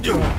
Yeah.